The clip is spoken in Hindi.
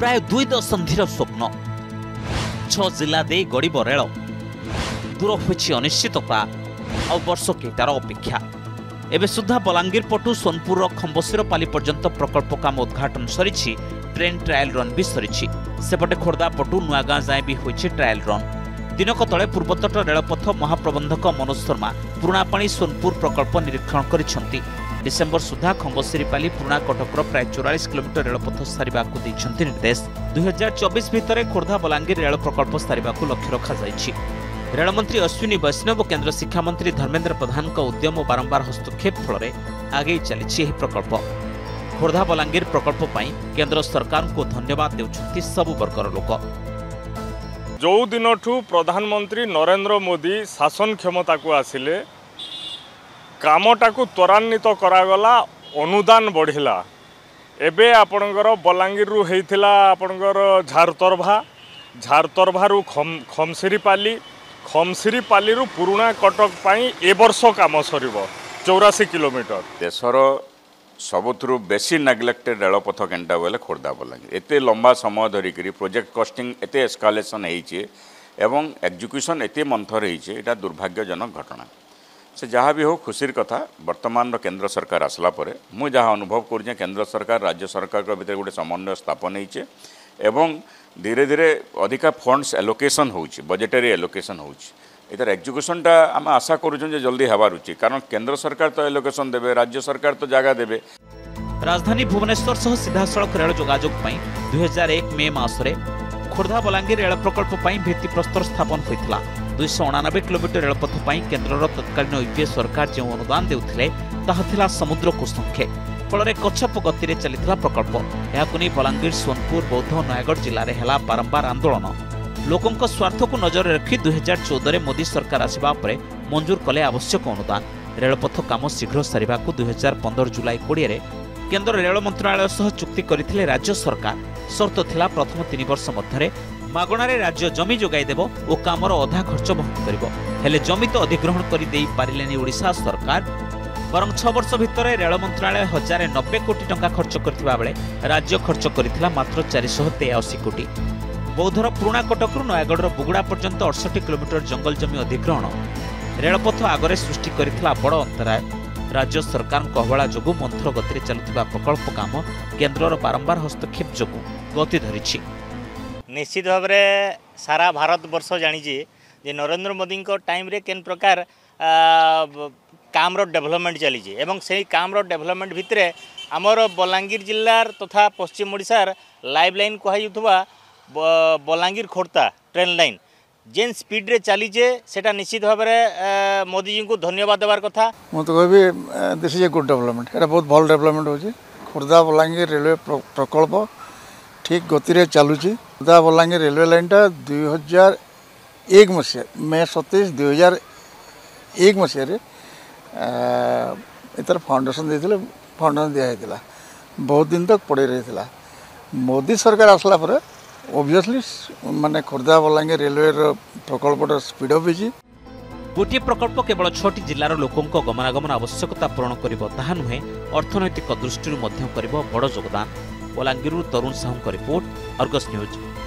प्राय दुई दशंधिर स्वप्न छ जिला दे गड़ब रेल दूर होनिश्चितता आ वर्षके तार अपेक्षा एवं सुधा बलांगीर पटु सोनपुर खंबशीरपाली पर्यंत प्रकल्प काम उद्घाटन सरी ट्रेन ट्रायल रन भी सरी सेपटे खोर्धा पटु नुआगाँ जाए भी होइछि ट्रायल रन। दिनक तले पूर्वतट रेलपथ महाप्रबंधक मनोज शर्मा पुराणापाणी सोनपुर प्रकल्प निरीक्षण करिसेंति। डिसेम्बर सुधा खंबशीरपाली पुराणा कटकर प्राय 44 किलोमीटर रेलपथ सारिबाकु दैछंति निर्देश। 2024 भितर खोर्धा बलांगीर रेल प्रकल्प सारिबाकु लक्ष्य रखा जाइछि। रेलमंत्री अश्विनी वैष्णव और केन्द्र शिक्षा मंत्री धर्मेन्द्र प्रधान उद्यम और बारंबार हस्तक्षेप फल आगे चली प्रकल्प। खोर्धा बलांगीर प्रकल्प पर केन्द्र सरकार को धन्यवाद देउछंती सबु वर्गर लोक। जो दिन प्रधानमंत्री नरेन्द्र मोदी शासन क्षमता को आसिले कामटा को त्वरान्वित करागला, अनुदान बढ़िला। एबे आपणकर बलांगीर होइथिला आपणकर झारतरभा, झारतरभारू खमशीरपाली, खमशीरपाली पुराणा कटक पाई ए वर्ष काम सर 84 किलोमीटर। देशर सबुथु बेसी नेग्लेक्टेड रेलपथ केनटा बोले खोर्धा बलांगीर। एते लंबा समय धरिक प्रोजेक्ट कस्टिंग एते एस्कालेसन होइछे एवं एक्जिक्यूशन एते मंथर होइछे। एटा दुर्भाग्यजनक घटना। से जहाँ भी हो खुशीर कथा वर्तमान केंद्र सरकार आसला परे मुझे जहाँ अनुभव करुचे केंद्र सरकार राज्य सरकार भितर गोटे समन्वय स्थापन होइछे एवं धीरे धीरे अधिका फंड्स एलोकेशन होउछि, बजेटरी एलोकेशन होउछि। इधर एक्जिक्यूशन टा हम आशा करुछन जल्दी हबार उचित, कारण केंद्र सरकार तो एलोकेशन देबे, राज्य सरकार तो जगह देबे। राजधानी भुवनेश्वर सह सीधासळख रेल जोगाजोग पई 2001 मे मासरे खोर्धा बलांगीर रेल प्रकल्प पई भित्तिप्रस्तर स्थापन होइतला। 289 किलोमीटर रेलपथ पई केंद्रर तत्कालीन यूपीए सरकार जे अनुदान देउथिले ताहा थिला समुद्र को संखे। फल कच्छप गति चलता प्रकल्प। यह बलांगीर सोनपुर बौद्ध नयगढ़ जिले में बारंबार आंदोलन। लोकों स्वार्थ को नजर रखी 2014 में मोदी सरकार आसवा पर मंजूर कले आवश्यक अनुदान। रेलपथ काम शीघ्र सारा 2015 जुलाई 20 केन्द्र रेल मंत्रालय सह चुक्ति करते राज्य सरकार। सर्त थिला प्रथम 3 वर्ष मध्य मगणारे राज्य जमी जोगाईदेव और कामर अधा खर्च बहन कर। जमी तो अधिग्रहण करा सरकार बरं 6 वर्ष भितर रेल मंत्रालय 1090 कोटी टंका खर्च करथिबा बेले राज्य खर्च करथिला मात्र 483 कोटी। बौद्धर पुराणा कटकरू नयगढ़ बुगुड़ा पर्यंत 68 किलोमीटर जंगल जमी अधिग्रहण रेलपथ आगरे सृष्टि करथिला बड़ अंतराय। राज्य सरकार अवहेला जोगु मंथर गति चलुथिबा प्रकल्प काम केन्द्रर बारंबार हस्तक्षेप जोगु गति धरिछि। निश्चित भाव में सारा भारत वर्ष जानी जे नरेन्द्र मोदी टाइम रे केन प्रकार कामर डेभलपमेंट चली एवं से कामर डेभलपमेंट भितर आमर बलांगीर जिलार तथा पश्चिम ओडार लाइफ लाइन कहवा बलांगीर खोर्धा ट्रेन लाइन जेन स्पीड रे चलीजे सेटा निश्चित भाव में मोदी जी को धन्यवाद देवार कथा। मत कह this is a good development. ये बहुत भल डेभलपमेंट होची। खोर्धा बलांगीर रेलवे प्रकल्प ठीक गति चलुची। खोर्धा बलांगीर रेलवे लाइनटा 2001 मसीह मे 27 2001 मसीह इतर फाउंडेशन देते। फाउंडेशन दिया बहुत दिन तक पड़े रही है। मोदी सरकार आसला पर ओब्वियसली माने खोर्धा बलांगीर रेलवे प्रकल्प स्पीड अप होगी। गोटे प्रकल्प केवल 6 जिलार लोकों गमनागमन आवश्यकता पूरण करा नुहे अर्थनैतिक दृष्टि बड़ योगदान। Balangir Tarun Sahu report Argus news.